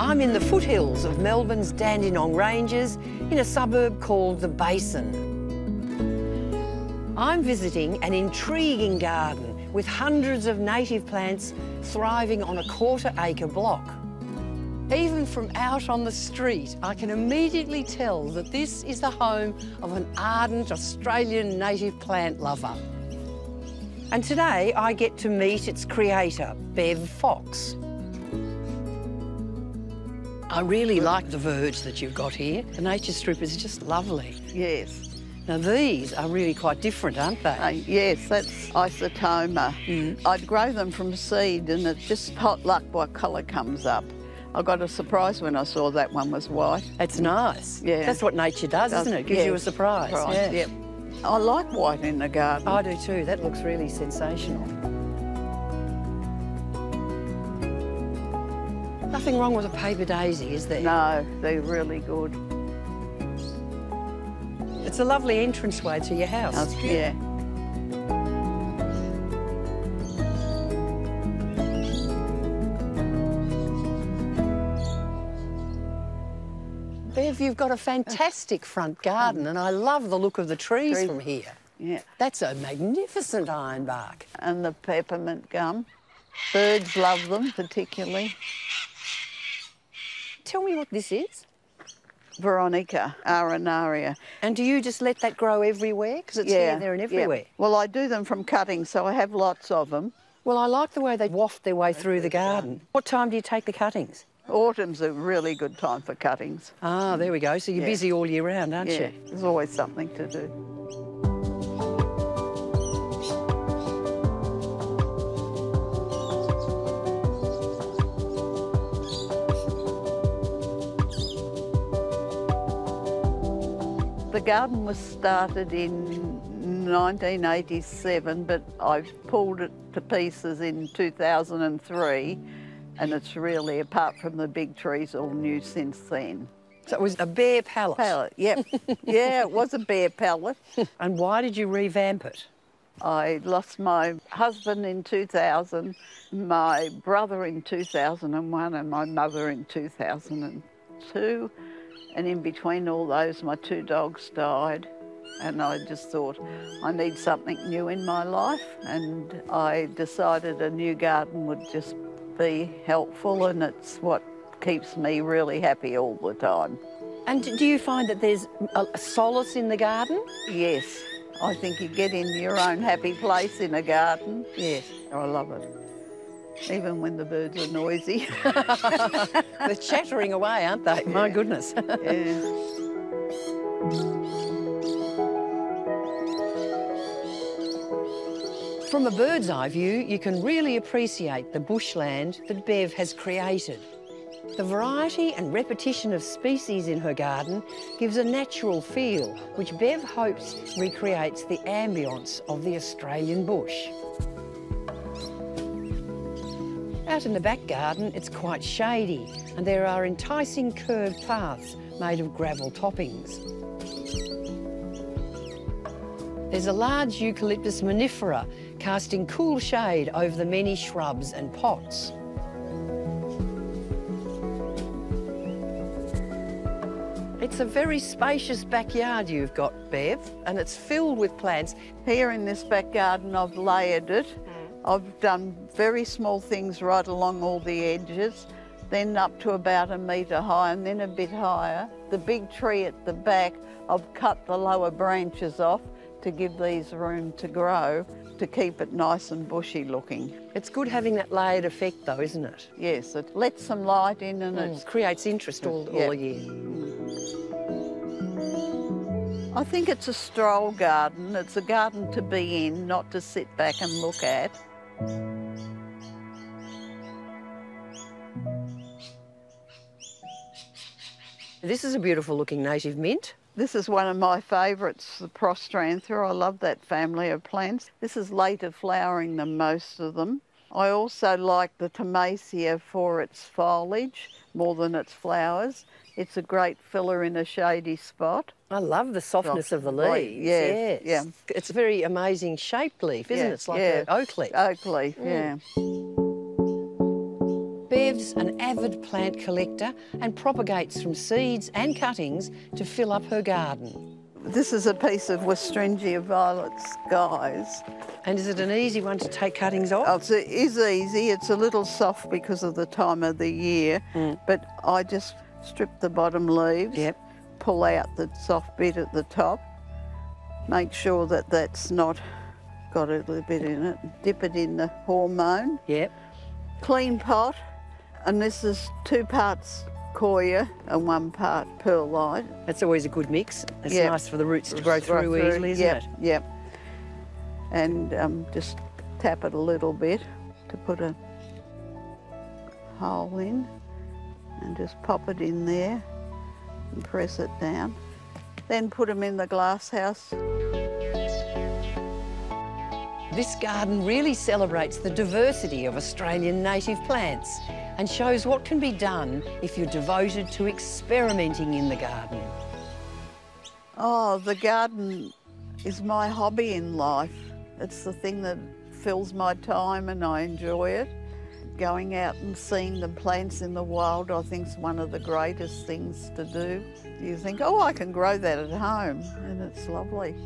I'm in the foothills of Melbourne's Dandenong Ranges in a suburb called The Basin. I'm visiting an intriguing garden with hundreds of native plants thriving on a quarter-acre block. Even from out on the street, I can immediately tell that this is the home of an ardent Australian native plant lover. And today I get to meet its creator, Bev Fox. I really like the verge that you've got here. The nature strip is just lovely. Yes. Now these are really quite different, aren't they? Yes, that's Isotoma. I'd grow them from seed and it's just pot luck what colour comes up. I got a surprise when I saw that one was white. That's nice. Yeah. That's what nature does, isn't it? It gives you a surprise. Yeah. Yep. I like white in the garden. I do too. That looks really sensational. Nothing wrong with a paper daisy, is there? No, they're really good. It's a lovely entranceway to your house. That's good. Yeah. Bev, you've got a fantastic front garden and I love the look of the trees from here. Yeah. That's a magnificent ironbark. And the peppermint gum. Birds love them particularly. Tell me what this is. Veronica arenaria. And do you just let that grow everywhere? Because it's here, there and everywhere. Yeah. Well, I do them from cutting, so I have lots of them. Well, I like the way they waft their way through the garden. What time do you take the cuttings? Autumn's a really good time for cuttings. Ah, there we go. So you're busy all year round, aren't you? There's always something to do. The garden was started in 1987, but I pulled it to pieces in 2003. And it's really, apart from the big trees, all new since then. So it was a bare pallet? Pallet, yep. Yeah, it was a bare pallet. And why did you revamp it? I lost my husband in 2000, my brother in 2001 and my mother in 2002. And in between all those, my two dogs died. And I just thought, I need something new in my life. And I decided a new garden would just be helpful, and it's what keeps me really happy all the time. And do you find that there's a solace in the garden? Yes. I think you get in your own happy place in a garden. Yes. I love it. Even when the birds are noisy. They're chattering away, aren't they? Yeah. My goodness. Yeah. From a bird's eye view, you can really appreciate the bushland that Bev has created. The variety and repetition of species in her garden gives a natural feel, which Bev hopes recreates the ambience of the Australian bush. Out in the back garden, it's quite shady, and there are enticing curved paths made of gravel toppings. There's a large eucalyptus monilifera casting cool shade over the many shrubs and pots. It's a very spacious backyard you've got, Bev, and it's filled with plants. Here in this back garden, I've layered it. I've done very small things right along all the edges, then up to about 1 metre high and then a bit higher. The big tree at the back, I've cut the lower branches off to give these room to grow, to keep it nice and bushy looking. It's good having that layered effect though, isn't it? Yes, it lets some light in and it creates interest all year. I think it's a stroll garden. It's a garden to be in, not to sit back and look at. This is a beautiful looking native mint. This is one of my favourites, the Prostranthera. I love that family of plants. This is later flowering than most of them. I also like the thomasia for its foliage more than its flowers. It's a great filler in a shady spot. I love the softness of the leaves. Yes. Yeah. It's a very amazing shaped leaf, isn't it? It's like an oak leaf. Oak leaf, yeah. Bev's an avid plant collector and propagates from seeds and cuttings to fill up her garden. This is a piece of Westringia violets, guys. And is it an easy one to take cuttings off? Oh, it is easy. It's a little soft because of the time of the year, but I just strip the bottom leaves, pull out the soft bit at the top, make sure that that's not got a little bit in it, dip it in the hormone. Clean pot, and this is 2 parts Koya and 1 part perlite. That's always a good mix. It's nice for the roots to grow through easily, isn't it? And just tap it a little bit to put a hole in, and just pop it in there and press it down. Then put them in the glasshouse. This garden really celebrates the diversity of Australian native plants and shows what can be done if you're devoted to experimenting in the garden. Oh, the garden is my hobby in life. It's the thing that fills my time and I enjoy it. Going out and seeing the plants in the wild, I think, is one of the greatest things to do. You think, oh, I can grow that at home, and it's lovely,